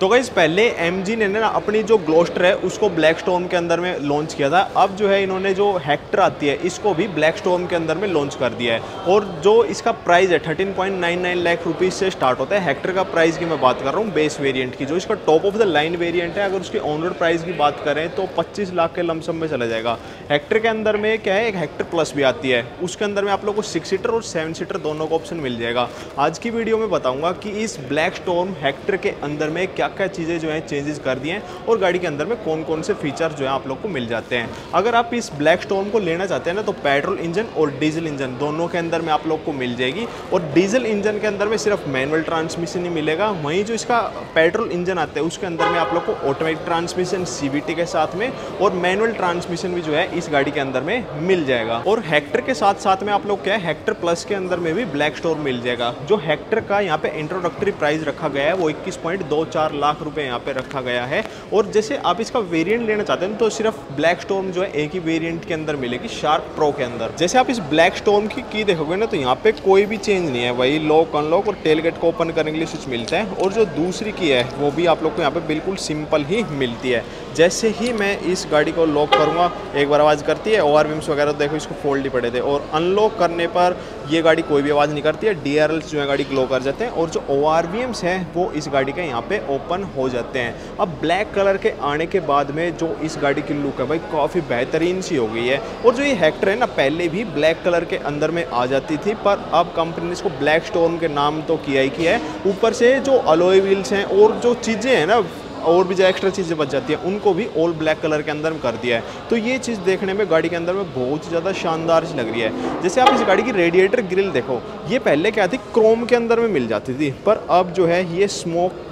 तो गाइस पहले MG ने ना अपनी जो ग्लोस्टर है उसको ब्लैक स्टॉर्म के अंदर में लॉन्च किया था। अब जो है इन्होंने जो हेक्टर आती है इसको भी ब्लैक स्टॉर्म के अंदर में लॉन्च कर दिया है। और जो इसका प्राइस है 13.99 लाख रुपीज़ से स्टार्ट होता है। हेक्टर का प्राइस की मैं बात कर रहा हूँ बेस वेरिएंट की, जो इसका top of the line variant है। अगर उसकी ऑन रोड प्राइस की बात करें तो 25 लाख के लमसम में चला जाएगा। हेक्टर के अंदर में क्या है, एक हेक्टर प्लस भी आती है, उसके अंदर में आप लोग को 6 सीटर और 7 सीटर दोनों का ऑप्शन मिल जाएगा। आज की वीडियो में बताऊँगा कि इस ब्लैक स्टॉर्म हेक्टर के अंदर में क्या चीज़ें जो हैं चेंजेस कर दिए हैं और गाड़ी के अंदर में कौन कौन से फीचर जो है आप लोग को मिल जाते हैं। अगर आप इस ब्लैक स्टॉर्म को लेना चाहते हैं ना तो पेट्रोल इंजन और डीजल इंजन दोनों के अंदर में आप लोग को मिल जाएगी। और डीजल इंजन के अंदर में सिर्फ मैनुअल ट्रांसमिशन ही मिलेगा, वहीं जो इसका पेट्रोल इंजन आता है उसके अंदर में आप लोग को ऑटोमेटिक ट्रांसमिशन CBT के साथ में और मैनुअल ट्रांसमिशन भी जो है इस गाड़ी के अंदर में मिल जाएगा। और हेक्टर के साथ साथ में आप लोग क्या है, हेक्टर प्लस के अंदर में भी ब्लैक स्टॉर्म मिल जाएगा। जो हेक्टर का यहाँ पे इंट्रोडक्टरी प्राइस रखा गया है वो 21.24 लाख रुपए यहाँ पे रखा गया है। और जैसे आप इसका वेरिएंट लेना चाहते हैं तो सिर्फ ब्लैक स्टॉर्म जो है एक ही वेरिएंट के अंदर मिलेगी, शार्प प्रो के अंदर। जैसे आप इस ब्लैक स्टॉर्म की देखोगे ना तो यहाँ पे कोई भी चेंज नहीं है, वही लॉक अनलॉक और टेलगेट को ओपन करने के लिए स्विच मिलता है। और जो दूसरी की है वो भी आप लोग को यहाँ पे बिल्कुल सिंपल ही मिलती है। जैसे ही मैं इस गाड़ी को लॉक करूँगा एक बार आवाज़ करती है, ORVMs वगैरह देखो इसको फोल्ड ही पड़े थे। और अनलॉक करने पर ये गाड़ी कोई भी आवाज़ नहीं करती है, DRLs जो है गाड़ी ग्लो कर जाते हैं और जो ORVMs हैं वो इस गाड़ी के यहाँ पे ओपन हो जाते हैं। अब ब्लैक कलर के आने के बाद में जो इस गाड़ी की लुक है भाई काफ़ी बेहतरीन सी हो गई है। और जो ये हेक्टर है ना पहले भी ब्लैक कलर के अंदर में आ जाती थी, पर अब कंपनी ने इसको ब्लैक स्टॉर्म के नाम तो किया ही किया है। ऊपर से जो अलॉय व्हील्स हैं और जो चीज़ें हैं ना और भी जो एक्स्ट्रा चीज़ें बच जाती हैं उनको भी ऑल ब्लैक कलर के अंदर में कर दिया है। तो ये चीज़ देखने में गाड़ी के अंदर में बहुत ज़्यादा शानदार सी लग रही है। जैसे आप इस गाड़ी की रेडिएटर ग्रिल देखो, ये पहले क्या थी, क्रोम के अंदर में मिल जाती थी, पर अब जो है ये स्मोक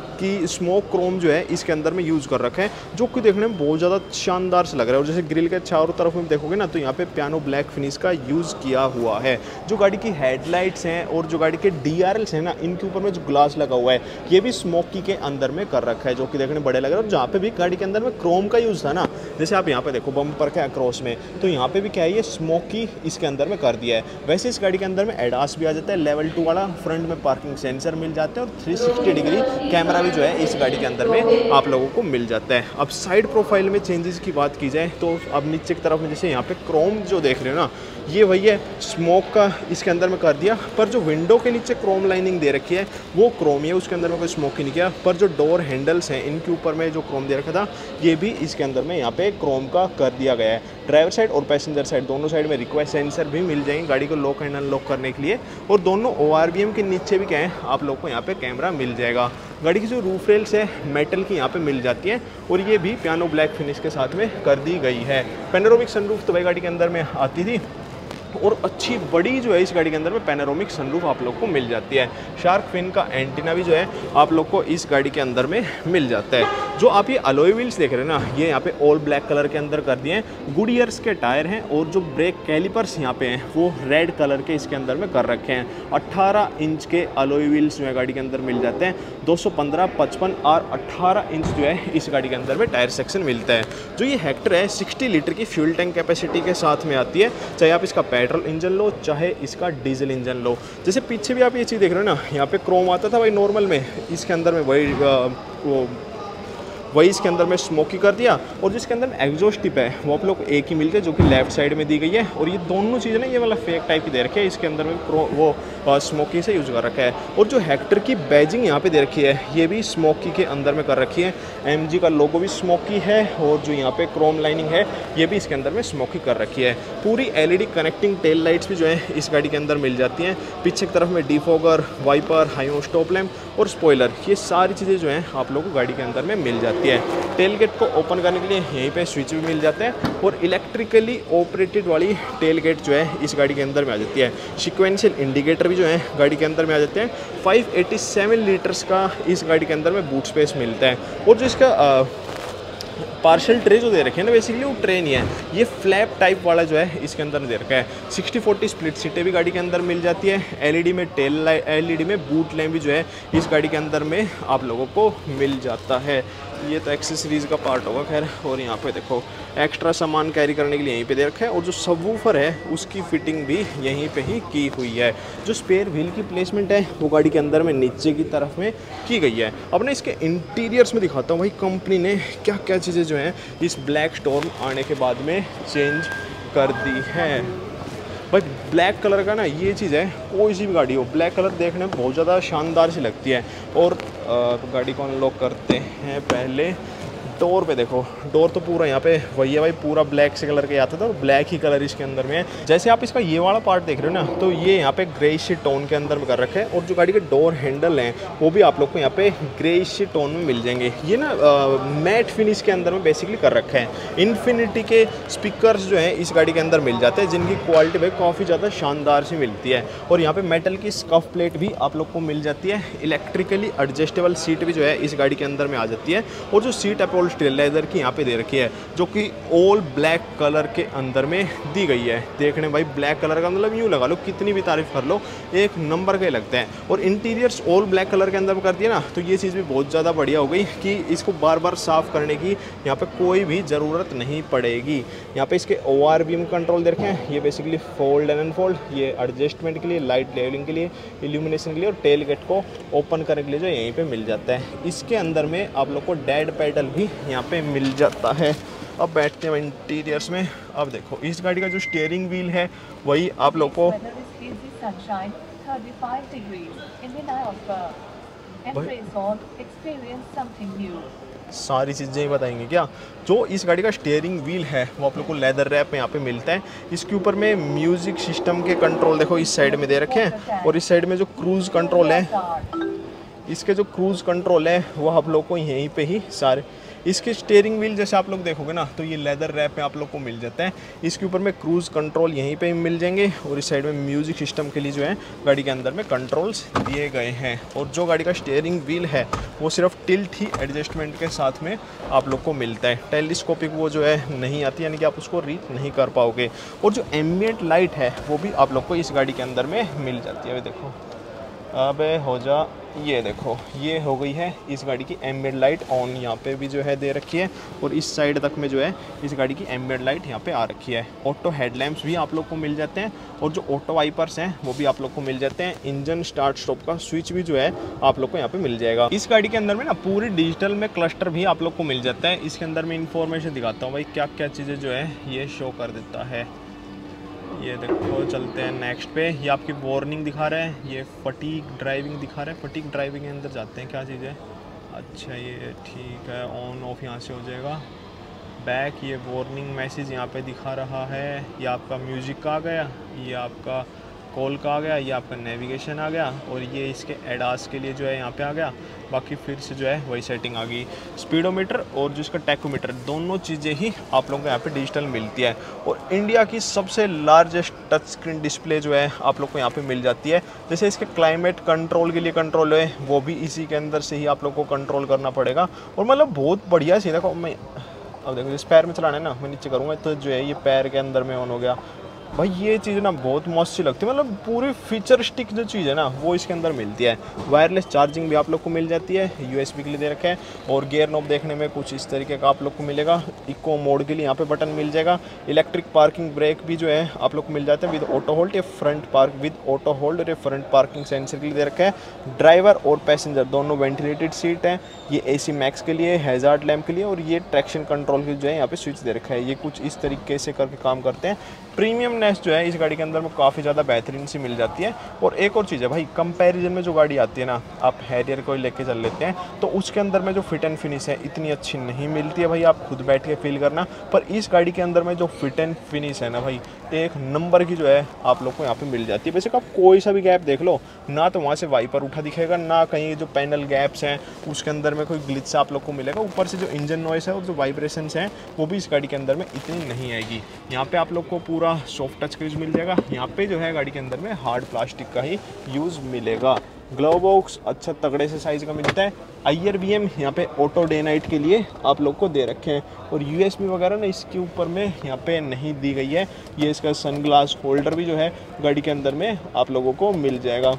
क्रोम जो है इसके अंदर में यूज़ कर रखे हैं, जो कि देखने में बहुत ज़्यादा शानदार से लग रहा है। और जैसे ग्रिल के चारों तरफ में देखोगे ना तो यहाँ पे पियानो ब्लैक फिनिश का यूज़ किया हुआ है। जो गाड़ी की हेडलाइट्स हैं और जो गाड़ी के DRLs हैं ना इनके ऊपर में जो ग्लास लगा हुआ है ये भी स्मोकी के अंदर में कर रखा है, जो कि देखने में बढ़िया लग रहा है। और जहाँ पर भी गाड़ी के अंदर में क्रोम का यूज़ था ना, जैसे आप यहाँ पर देखो बम्पर के अक्रॉस में, तो यहाँ पर भी क्या है ये स्मोकी इसके अंदर में कर दिया है। वैसे इस गाड़ी के अंदर में ADAS भी आ जाता है, लेवल 2 वाला, फ्रंट में पार्किंग सेंसर मिल जाता है और 360 डिग्री कैमरा जो है इस गाड़ी के अंदर में आप लोगों को मिल जाता है। अब साइड प्रोफाइल में चेंजेस की बात की जाए तो अब नीचे की तरफ में जैसे यहाँ पे क्रोम जो देख रहे हो ना ये वही है, स्मोक का इसके अंदर में कर दिया, पर जो विंडो के नीचे क्रोम लाइनिंग दे रखी है वो क्रोम ही है, उसके अंदर में कोई स्मोक ही नहीं किया। पर जो डोर हैंडल्स हैं इनके ऊपर में जो क्रोम दे रखा था ये भी इसके अंदर में यहाँ पे क्रोम का कर दिया गया है। ड्राइवर साइड और पैसेंजर साइड दोनों साइड में रिक्वेस्ट सेंसर भी मिल जाएंगे गाड़ी को लॉक एंड अनलॉक करने के लिए। और दोनों ORVM के नीचे भी क्या है आप लोग को यहाँ पे कैमरा मिल जाएगा। गाड़ी की जो रूफ रेल्स है मेटल की यहाँ पे मिल जाती है और ये भी पियानो ब्लैक फिनिश के साथ में कर दी गई है। पैनोरामिक सनरूफ तो भाई गाड़ी के अंदर में आती थी और अच्छी बड़ी जो है इस गाड़ी के अंदर में पैनोरामिक सनरूफ आप लोग को मिल जाती है। शार्क फिन का एंटीना भी जो है आप लोग को इस गाड़ी के अंदर में मिल जाता है। जो आप ये अलॉय व्हील्स देख रहे हो ना ये यहाँ पे ऑल ब्लैक कलर के अंदर कर दिए हैं। गुडियर्स के टायर हैं और जो ब्रेक कैलिपर्स यहाँ पे हैं वो रेड कलर के इसके अंदर में कर रखे हैं। 18 इंच के अलॉय व्हील्स जो है गाड़ी के अंदर मिल जाते हैं। 215/55 और 18 इंच जो है इस गाड़ी के अंदर में टायर सेक्शन मिलता है। जो ये हेक्टर है 60 लीटर की फ्यूल टैंक कैपेसिटी के साथ में आती है, चाहे आप इसका पेट्रोल इंजन लो चाहे इसका डीजल इंजन लो। जैसे पीछे भी आप ये चीज़ देख रहे हो ना यहाँ पे क्रोम आता था भाई नॉर्मल में, इसके अंदर में वही इसके अंदर में स्मोकी कर दिया। और जिसके अंदर एग्जॉस्ट टिप है वो आप लोग एक ही मिलते जो कि लेफ्ट साइड में दी गई है। और ये दोनों चीज़ें ना ये वाला फेक टाइप की दे रखी है, इसके अंदर में वो स्मोकी से यूज कर रखा है। और जो हेक्टर की बैजिंग यहाँ पे दे रखी है ये भी स्मोकी के अंदर में कर रखी है। MG का लोगो भी स्मोकी है और जो यहाँ पर क्रोम लाइनिंग है ये भी इसके अंदर में स्मोकी कर रखी है। पूरी LED कनेक्टिंग टेल लाइट्स भी जो है इस गाड़ी के अंदर मिल जाती हैं। पीछे की तरफ में defogger, wiper, high stop lamp और स्पॉइलर, ये सारी चीज़ें जो हैं आप लोग को गाड़ी के अंदर में मिल जाती है। टेलगेट को ओपन करने के लिए यहीं पे स्विच भी मिल जाते हैं और इलेक्ट्रिकली ऑपरेटेड वाली टेलगेट जो है इस गाड़ी के अंदर में आ जाती है। सिक्वेंशियल इंडिकेटर भी जो है गाड़ी के अंदर में आ जाते हैं। 587 लीटर्स का इस गाड़ी के अंदर में बूट स्पेस मिलता है। और जो इसका पार्शियल ट्रे जो दे रखे हैं ना बेसिकली वो ट्रे नहीं है, ये फ्लैप टाइप वाला जो है इसके अंदर दे रखा है। 60/40 स्प्लिट सीटें भी गाड़ी के अंदर मिल जाती है। एलईडी में टेल लाइट, एलईडी में बूट लैंप भी जो है इस गाड़ी के अंदर में आप लोगों को मिल जाता है। ये तो एक्सेसरीज़ का पार्ट होगा खैर। और यहाँ पे देखो एक्स्ट्रा सामान कैरी करने के लिए यहीं पे दे रखा है, और जो सबवूफर है उसकी फिटिंग भी यहीं पे ही की हुई है। जो स्पेयर व्हील की प्लेसमेंट है वो गाड़ी के अंदर में नीचे की तरफ में की गई है। अब ना इसके इंटीरियर्स में दिखाता हूँ भाई कंपनी ने क्या क्या चीज़ें जो हैं इस ब्लैक स्टॉर्म आने के बाद में चेंज कर दी है। बट ब्लैक कलर का ना ये चीज़ है, कोई सी भी गाड़ी हो ब्लैक कलर देखने में बहुत ज़्यादा शानदार सी लगती है। और गाड़ी को अनलॉक करते हैं, पहले डोर पे देखो, डोर तो पूरा यहाँ पे वही है भाई, पूरा ब्लैक से कलर के आता था और ब्लैक ही कलर इसके अंदर में है। जैसे आप इसका ये वाला पार्ट देख रहे हो ना तो ये यहाँ पे ग्रेइश टोन के अंदर में कर रखे हैं, और जो गाड़ी के डोर हैंडल हैं वो भी आप लोग को यहाँ पे ग्रेइश टोन में मिल जाएंगे। ये ना मैट फिनिश के अंदर में बेसिकली कर रखे हैं। इन्फिनिटी के स्पीकर्स जो हैं इस गाड़ी के अंदर मिल जाते हैं, जिनकी क्वालिटी भाई काफ़ी ज़्यादा शानदार सी मिलती है। और यहाँ पर मेटल की स्कफ प्लेट भी आप लोग को मिल जाती है। इलेक्ट्रिकली एडजस्टेबल सीट भी जो है इस गाड़ी के अंदर में आ जाती है, और जो सीट अपोल लेदर की यहाँ पे दे रखी है जो कि ऑल ब्लैक कलर के अंदर में दी गई है। देखने भाई ब्लैक कलर का मतलब यूँ लगा लो कितनी भी तारीफ कर लो एक नंबर के लगते हैं। और इंटीरियर्स ऑल ब्लैक कलर के अंदर में कर दिया ना तो ये चीज़ भी बहुत ज़्यादा बढ़िया हो गई कि इसको बार बार साफ करने की यहाँ पे कोई भी ज़रूरत नहीं पड़ेगी। यहाँ पे इसके ORVM कंट्रोल देखें हैं, ये बेसिकली फोल्ड एंड अनफोल्ड, ये एडजस्टमेंट के लिए, लाइट लेवलिंग के लिए, इल्यूमिनेशन के लिए, और टेल गेट को ओपन करने के लिए जो यहीं पर मिल जाता है। इसके अंदर में आप लोग को डेड पेडल भी यहाँ पे मिल जाता है। अब बैठते हैं इंटीरियर्स में। अब देखो इस गाड़ी का जो स्टीयरिंग व्हील है वही आप लोग को सारी चीज़ें ही बताएंगे क्या। जो इस गाड़ी का स्टीयरिंग व्हील है वो आप लोग को लेदर रैप यहाँ पे मिलता है। इसके ऊपर में म्यूजिक सिस्टम के कंट्रोल देखो इस साइड में दे रखे हैं, और इस साइड में जो क्रूज कंट्रोल है, इसके जो क्रूज़ कंट्रोल है वो आप लोग को यहीं पे ही सारे। इसके स्टीयरिंग व्हील जैसे आप लोग देखोगे ना तो ये लेदर रैप पे आप लोग को मिल जाता है। इसके ऊपर में क्रूज़ कंट्रोल यहीं पे मिल जाएंगे, और इस साइड में म्यूज़िक सिस्टम के लिए जो है गाड़ी के अंदर में कंट्रोल्स दिए गए हैं। और जो गाड़ी का स्टीयरिंग व्हील है वो सिर्फ टिल्ट ही एडजस्टमेंट के साथ में आप लोग को मिलता है, टेलीस्कोपिक वो जो है नहीं आती, यानी कि आप उसको रीच नहीं कर पाओगे। और जो एम्बियट लाइट है वो भी आप लोग को इस गाड़ी के अंदर में मिल जाती है। अभी देखो, अब हो जा, ये देखो ये हो गई है इस गाड़ी की एम्बिएंट लाइट ऑन, यहाँ पे भी जो है दे रखी है, और इस साइड तक में जो है इस गाड़ी की एम्बिएंट लाइट यहाँ पे आ रखी है। ऑटो हेडलैम्प्स भी आप लोग को मिल जाते हैं, और जो ऑटो वाइपर्स हैं वो भी आप लोग को मिल जाते हैं। इंजन स्टार्ट स्टॉप का स्विच भी जो है आप लोग को यहाँ पे मिल जाएगा। इस गाड़ी के अंदर में ना पूरी डिजिटल में क्लस्टर भी आप लोग को मिल जाता है। इसके अंदर मैं इन्फॉर्मेशन दिखाता हूँ भाई क्या क्या चीज़ें जो है ये शो कर देता है। ये देखो, चलते हैं नेक्स्ट पे। ये आपकी वार्निंग दिखा रहा है, ये फटीक ड्राइविंग दिखा रहा है। फटीक ड्राइविंग के अंदर जाते हैं, क्या चीज़ है, अच्छा ये ठीक है, ऑन ऑफ यहाँ से हो जाएगा। बैक ये वार्निंग मैसेज यहाँ पे दिखा रहा है। ये आपका म्यूजिक का आ गया, ये आपका कॉल का आ गया, ये आपका नेविगेशन आ गया, और ये इसके एडास के लिए जो है यहाँ पे आ गया। बाकी फिर से जो है वही सेटिंग आ गई, स्पीडोमीटर और जिसका टैकोमीटर, दोनों चीज़ें ही आप लोगों को यहाँ पे डिजिटल मिलती है। और इंडिया की सबसे लार्जेस्ट टच स्क्रीन डिस्प्ले जो है आप लोग को यहाँ पे मिल जाती है। जैसे इसके क्लाइमेट कंट्रोल के लिए कंट्रोल है वो भी इसी के अंदर से ही आप लोग को कंट्रोल करना पड़ेगा, और मतलब बहुत बढ़िया सी। देखो मैं अब देखो जिस पैर में चलाना है ना, मैं नीचे करूँगा तो जो है ये पैर के अंदर में ऑन हो गया। भाई ये चीज़ ना बहुत मस्त सी लगती है, मतलब पूरी फीचरिस्टिक जो चीज़ है ना वो इसके अंदर मिलती है। वायरलेस चार्जिंग भी आप लोग को मिल जाती है, USB के लिए दे रखे हैं। और गियर नॉब देखने में कुछ इस तरीके का आप लोग को मिलेगा। इको मोड के लिए यहाँ पे बटन मिल जाएगा। इलेक्ट्रिक पार्किंग ब्रेक भी जो है आप लोग को मिल जाता है विद ऑटो होल्ड, या front park with auto hold, और ये फ्रंट पार्किंग सेंसर के लिए दे रखा है। ड्राइवर और पैसेंजर दोनों वेंटिलेटेड सीट है। ये AC मैक्स के लिए, हैजार्ड लैम्प के लिए, और ये ट्रैक्शन कंट्रोल के जो है यहाँ पर स्विच दे रखा है। ये कुछ इस तरीके से करके काम करते हैं। प्रीमियम जो है इस गाड़ी के अंदर में काफ़ी ज़्यादा बेहतरीन सी मिल जाती है। और एक और चीज़ है भाई, कंपैरिजन में जो गाड़ी आती है ना, आप हैरियर को लेके चल लेते हैं तो उसके अंदर में जो फिट एंड फिनिश है इतनी अच्छी नहीं मिलती है भाई, आप खुद बैठ के फील करना। पर इस गाड़ी के अंदर में जो फिट एंड फिनिश है ना भाई, एक नंबर की जो है आप लोग को यहाँ पर मिल जाती है। वैसे आप कोई सा भी गैप देख लो ना तो वहाँ से वाइपर उठा दिखेगा, ना कहीं जो पैनल गैप्स हैं उसके अंदर में कोई ग्लिच आप लोग को मिलेगा। ऊपर से जो इंजन नॉइस है और जो वाइब्रेशन हैं वो भी इस गाड़ी के अंदर में इतनी नहीं आएगी। यहाँ पर आप लोग को पूरा सॉफ्ट टच क्रूज मिल जाएगा। यहाँ पे जो है गाड़ी के अंदर में हार्ड प्लास्टिक का ही यूज़ मिलेगा। ग्लव बॉक्स अच्छा तगड़े से साइज़ का मिलता है। IRBM यहाँ पे ऑटो डे नाइट के लिए आप लोग को दे रखे हैं और USB वगैरह ना इसके ऊपर में यहाँ पे नहीं दी गई है। ये इसका सनग्लास होल्डर भी जो है गाड़ी के अंदर में आप लोगों को मिल जाएगा।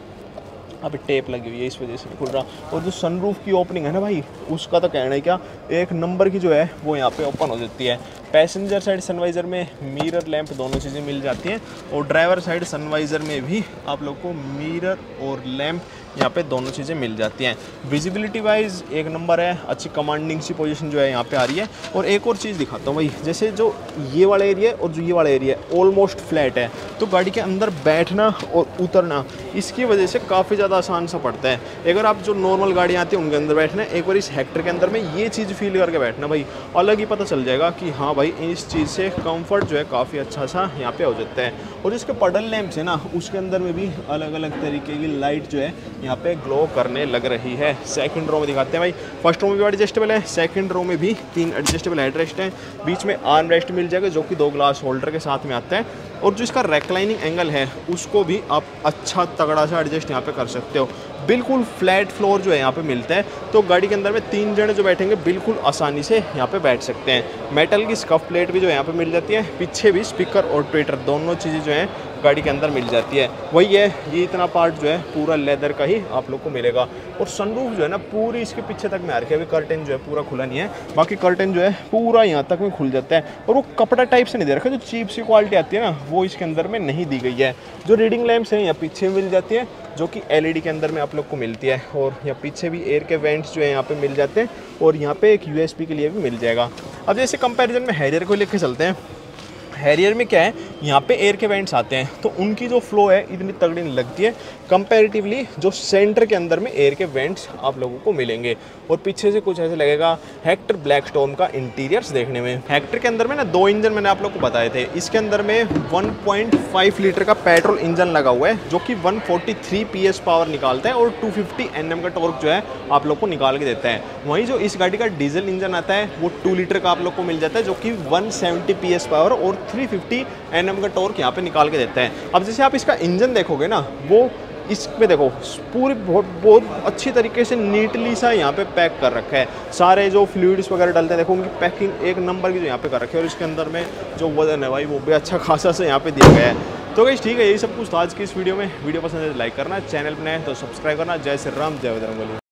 यहाँ पे टेप लगी हुई है इस वजह से खुल रहा। और जो सनरूफ की ओपनिंग है ना भाई, उसका तो कहना है क्या, एक नंबर की जो है वो यहाँ पे ओपन हो जाती है। पैसेंजर साइड सनवाइज़र में मिरर लैंप दोनों चीज़ें मिल जाती हैं और ड्राइवर साइड सनवाइज़र में भी आप लोग को मिरर और लैंप यहाँ पे दोनों चीज़ें मिल जाती हैं। विजिबिलिटी वाइज एक नंबर है, अच्छी कमांडिंग सी पोजीशन जो है यहाँ पे आ रही है। और एक और चीज़ दिखाता हूँ भाई, जैसे जो ये वाला एरिया है और जो ये वाला एरिया है ऑलमोस्ट फ्लैट है, तो गाड़ी के अंदर बैठना और उतरना इसकी वजह से काफ़ी ज़्यादा आसान सा पड़ता है। अगर आप जो नॉर्मल गाड़ियाँ आती हैं उनके अंदर बैठना, एक बार इस हेक्टर के अंदर में ये चीज़ फील करके बैठना भाई, अलग ही पता चल जाएगा कि हाँ भाई इस चीज़ से कंफर्ट जो है काफ़ी अच्छा सा यहाँ पे हो जाता है। और इसके पेडल लैंप्स है ना, उसके अंदर में भी अलग अलग तरीके की लाइट जो है यहाँ पे ग्लो करने लग रही है। सेकंड रो में दिखाते हैं भाई, फर्स्ट रो में भी एडजस्टेबल है, सेकंड रो में भी 3 एडजस्टेबल हेडरेस्ट हैं, बीच में आर्म रेस्ट मिल जाएगा जो कि 2 ग्लास होल्डर के साथ में आता है। और जो इसका रेक्लाइनिंग एंगल है उसको भी आप अच्छा तगड़ा सा एडजस्ट यहाँ पे कर सकते हो। बिल्कुल फ्लैट फ्लोर जो है यहाँ पे मिलता है, तो गाड़ी के अंदर में 3 जने जो बैठेंगे बिल्कुल आसानी से यहाँ पे बैठ सकते हैं। मेटल की स्कफ प्लेट भी जो है यहाँ पे मिल जाती है, पीछे भी स्पीकर और ट्विटर दोनों चीज़ें जो हैं गाड़ी के अंदर मिल जाती है। वही है, ये इतना पार्ट जो है पूरा लेदर का ही आप लोग को मिलेगा। और सनरूफ जो है ना पूरी इसके पीछे तक में आ रखी है, अभी कर्टन जो है पूरा खुला नहीं है, बाकी कर्टन जो है पूरा यहाँ तक में खुल जाता है। और वो कपड़ा टाइप से नहीं दे रखा, जो चीप सी क्वालिटी आती है ना वो इसके अंदर में नहीं दी गई है। जो रीडिंग लैम्प्स हैं यहाँ पीछे मिल जाती हैं जो कि LED के अंदर में आप लोग को मिलती है। और यहाँ पीछे भी एयर के वेंट्स जो है यहाँ पे मिल जाते हैं और यहाँ पे एक USB के लिए भी मिल जाएगा। अब जैसे कंपैरिजन में हैरियर को लेके चलते हैं, हैरियर में क्या है यहाँ पे एयर के वेंट्स आते हैं तो उनकी जो फ्लो है इतनी तगड़ी नहीं लगती है कंपैरेटिवली जो सेंटर के अंदर में एयर के वेंट्स आप लोगों को मिलेंगे। और पीछे से कुछ ऐसे लगेगा हेक्टर ब्लैक स्टॉर्म का इंटीरियर्स देखने में। हेक्टर के अंदर में ना 2 इंजन मैंने आप लोग को बताए थे, इसके अंदर में 1.5 लीटर का पेट्रोल इंजन लगा हुआ है जो कि 143 PS पावर निकालता है और 250 Nm का टॉर्क जो है आप लोग को निकाल के देता है। वहीं जो इस गाड़ी का डीजल इंजन आता है वो 2 लीटर का आप लोग को मिल जाता है जो कि 170 PS पावर और 350 Nm का टॉर्क यहाँ पे निकाल के देता है। अब जैसे आप इसका इंजन देखोगे ना, वो इसमें देखो पूरी बहुत अच्छी तरीके से नीटली सा यहाँ पे पैक कर रखा है। सारे जो फ्लूइड्स वगैरह डलते हैं देखो उनकी पैकिंग एक नंबर की जो यहाँ पे कर रखी है। और इसके अंदर में जो वजन है भाई वो भी अच्छा खासा से यहाँ पे दिया गया है। तो गाइस ठीक है, यही सब कुछ था आज की इस वीडियो में। वीडियो पसंद है लाइक करना, चैनल पर नए तो सब्सक्राइब करना। जय श्री राम, जय बजरंगबली।